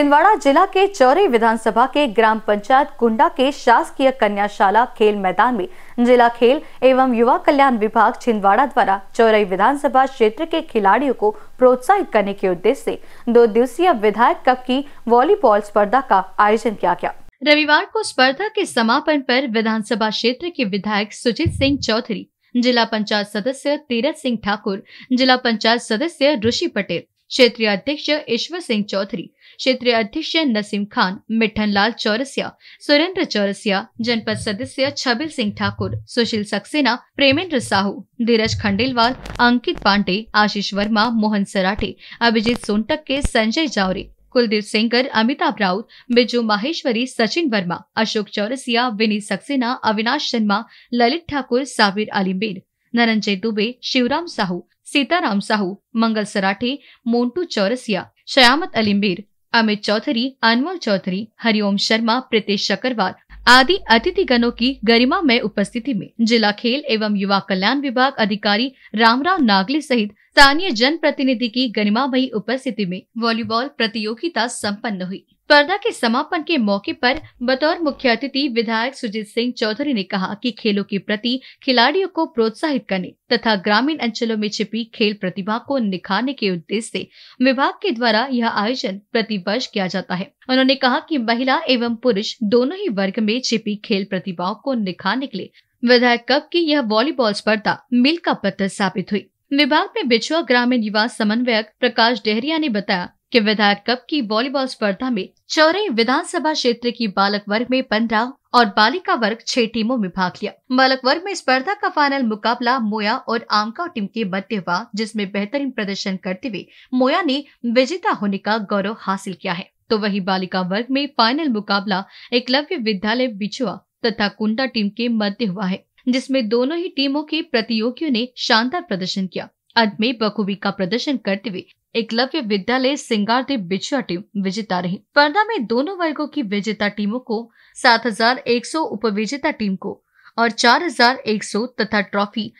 छिंदवाड़ा जिला के चौरी विधानसभा के ग्राम पंचायत कुंडा के शासकीय कन्याशाला खेल मैदान में जिला खेल एवं युवा कल्याण विभाग छिंदवाड़ा द्वारा चौरी विधानसभा क्षेत्र के खिलाड़ियों को प्रोत्साहित करने के उद्देश्य से 2 दिवसीय विधायक कप की वॉलीबॉल स्पर्धा का आयोजन किया गया। रविवार को स्पर्धा के समापन पर विधानसभा क्षेत्र के विधायक सुजीत सिंह चौधरी, जिला पंचायत सदस्य तीरथ सिंह ठाकुर, जिला पंचायत सदस्य ऋषि पटेल, क्षेत्रीय अध्यक्ष ईश्वर सिंह चौधरी, क्षेत्रीय अध्यक्ष नसीम खान, मिठनलाल चौरसिया, सुरेंद्र चौरसिया, जनपद सदस्य छबिल सिंह ठाकुर, सुशील सक्सेना, प्रेमेंद्र साहू, धीरज खंडेलवाल, अंकित पांडे, आशीष वर्मा, मोहन सराठे, अभिजीत सोनटक्के, संजय जावरी, कुलदीप सिंगर, अमिताभ राउत, बिजू महेश्वरी, सचिन वर्मा, अशोक चौरसिया, विनीत सक्सेना, अविनाश शर्मा, ललित ठाकुर, साबिर अलीम, नरंजय दुबे, शिवराम साहू, सीताराम साहू, मंगल सराठे, मोन्टू चौरसिया, शयामत अलीमबीर, अमित चौधरी, अनमोल चौधरी, हरिओम शर्मा, प्रीतेश शकरवाल आदि अतिथिगणों की गरिमा में उपस्थिति में जिला खेल एवं युवा कल्याण विभाग अधिकारी रामराव नागली सहित स्थानीय जनप्रतिनिधि की गरिमामयी उपस्थिति में वॉलीबॉल प्रतियोगिता संपन्न हुई। स्पर्धा के समापन के मौके पर बतौर मुख्य अतिथि विधायक सुजीत सिंह चौधरी ने कहा कि खेलों के प्रति खिलाड़ियों को प्रोत्साहित करने तथा ग्रामीण अंचलों में छिपी खेल प्रतिभा को निखारने के उद्देश्य से विभाग के द्वारा यह आयोजन प्रतिवर्ष किया जाता है। उन्होंने कहा कि महिला एवं पुरुष दोनों ही वर्ग में छिपी खेल प्रतिभाओं को निखारने के लिए विधायक कप की यह वॉलीबॉल स्पर्धा मील का पत्थर साबित हुई। विभाग में बिछुआ ग्रामीण युवा समन्वयक प्रकाश डेहरिया ने बताया कि विधायक कप की वॉलीबॉल स्पर्धा में चौरे विधानसभा क्षेत्र की बालक वर्ग में 15 और बालिका वर्ग 6 टीमों में भाग लिया। बालक वर्ग में स्पर्धा का फाइनल मुकाबला मोया और आमका टीम के मध्य हुआ, जिसमें बेहतरीन प्रदर्शन करते हुए मोया ने विजेता होने का गौरव हासिल किया है। तो वही बालिका वर्ग में फाइनल मुकाबला एकलव्य विद्यालय बिछुआ तथा कुंडा टीम के मध्य हुआ है, जिसमें दोनों ही टीमों के प्रतियोगियों ने शानदार प्रदर्शन किया। अंत में बखूबी का प्रदर्शन करते हुए एकलव्य विद्यालय सिंगारदेव बिछुआ टीम विजेता रही। स्पर्धा में दोनों वर्गों की विजेता टीमों को 7100, उपविजेता टीम को और 4100 तथा ट्रॉफी,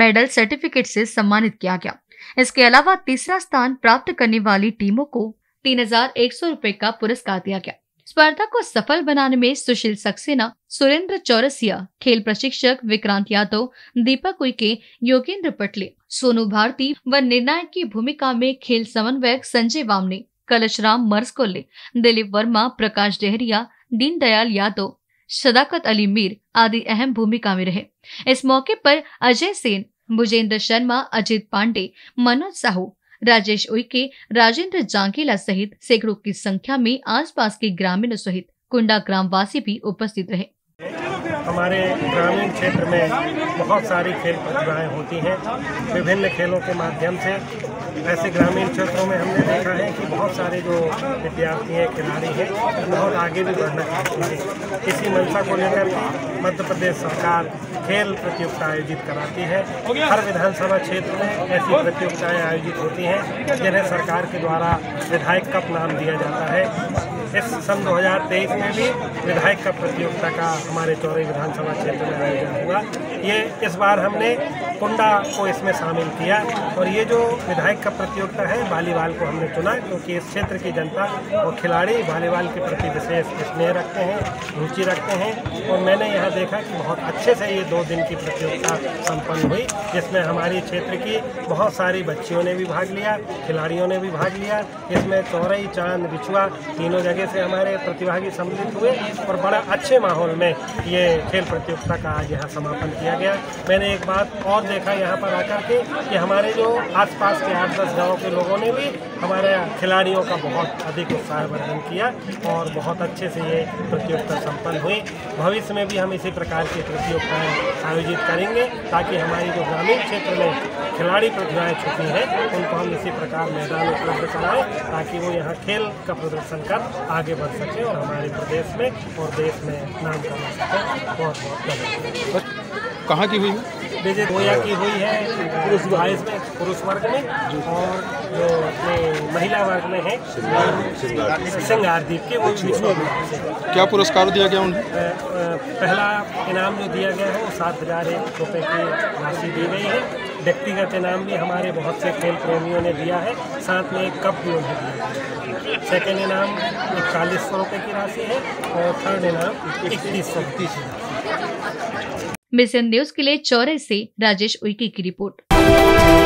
मेडल, सर्टिफिकेट से सम्मानित किया गया। इसके अलावा तीसरा स्थान प्राप्त करने वाली टीमों को 3100 रुपए का पुरस्कार दिया गया। स्पर्धा को सफल बनाने में सुशील सक्सेना, सुरेंद्र चौरसिया, खेल प्रशिक्षक विक्रांत यादव, दीपक उइके, योगेंद्र पटले, सोनू भारती व निर्णायक की भूमिका में खेल समन्वयक संजय वामने, कलशराम मर्सकोले, दिलीप वर्मा, प्रकाश डेहरिया, दीनदयाल यादव, सदाकत अली मीर आदि अहम भूमिका में रहे। इस मौके पर अजय सेन, भुजेंद्र शर्मा, अजित पांडे, मनोज साहू, राजेश उइके, राजेंद्र जांगीला सहित सैकड़ों की संख्या में आसपास के ग्रामीणों सहित कुंडा ग्रामवासी भी उपस्थित रहे। हमारे ग्रामीण क्षेत्र में बहुत सारी खेल प्रतिभाएं होती हैं। विभिन्न खेलों के माध्यम से ऐसे ग्रामीण क्षेत्रों में हमने देखा है कि बहुत सारे जो विद्यार्थी हैं, खिलाड़ी हैं, बहुत आगे भी बढ़ना चाहते हैं। इसी मंशा को लेकर मध्य प्रदेश सरकार खेल प्रतियोगिता आयोजित कराती है। हर विधानसभा क्षेत्र में ऐसी प्रतियोगिताएं आयोजित होती हैं, जिन्हें सरकार के द्वारा विधायक कप नाम दिया जाता है। इस सन 2023 में भी विधायक कप प्रतियोगिता का हमारे चौरी विधानसभा क्षेत्र में आयोजन हुआ। ये इस बार हमने कुंडा को इसमें शामिल किया और ये जो विधायक कप प्रतियोगिता है, वॉलीबॉल को हमने चुना क्योंकि इस क्षेत्र की जनता और खिलाड़ी वॉलीबॉल के प्रति विशेष स्नेह रखते हैं, रुचि रखते हैं और मैंने यहाँ देखा कि बहुत अच्छे से ये 2 दिन की प्रतियोगिता संपन्न हुई, जिसमें हमारे क्षेत्र की बहुत सारी बच्चियों ने भी भाग लिया, खिलाड़ियों ने भी भाग लिया। इसमें चौरई, चांद, बिछुआ तीनों जगह से हमारे प्रतिभागी सम्मिलित हुए और बड़ा अच्छे माहौल में ये खेल प्रतियोगिता का आज यहाँ समापन किया गया। मैंने एक बात और देखा यहाँ पर आकर के कि हमारे जो आसपास के 8-10 गाँव के लोगों ने भी हमारे खिलाड़ियों का बहुत अधिक उत्साहवर्धन किया और बहुत अच्छे से ये प्रतियोगिता संपन्न हुई। भविष्य में भी हम इसी प्रकार की प्रतियोगिताएँ आयोजित करेंगे ताकि हमारी जो ग्रामीण क्षेत्र में खिलाड़ी प्रतिभाएं छुपी हैं, उनको हम इसी प्रकार मैदान उपलब्ध कराएं ताकि वो यहाँ खेल का प्रदर्शन कर आगे बढ़ सकें और हमारे प्रदेश में और देश में नाम कमा सकें। बहुत बहुत धन्यवाद। कहाँ की हुई विजय? मोया की हुई है, पुरुष भाई में, पुरुष वर्ग में, और जो महिला वर्ग में है सिंगारदीप के वो बीच। क्या पुरस्कार दिया गया उन्हें? पहला इनाम जो दिया गया है वो 7000 रुपये की राशि दी गई है। व्यक्तिगत इनाम भी हमारे बहुत से खेल प्रेमियों ने दिया है, साथ में एक कप भी उन्हें दिया है। सेकेंड इनाम 4100 रुपये की राशि है और थर्ड इनाम 3100 रुपये। मिशन न्यूज़ के लिए चौरे से राजेश उइके की रिपोर्ट।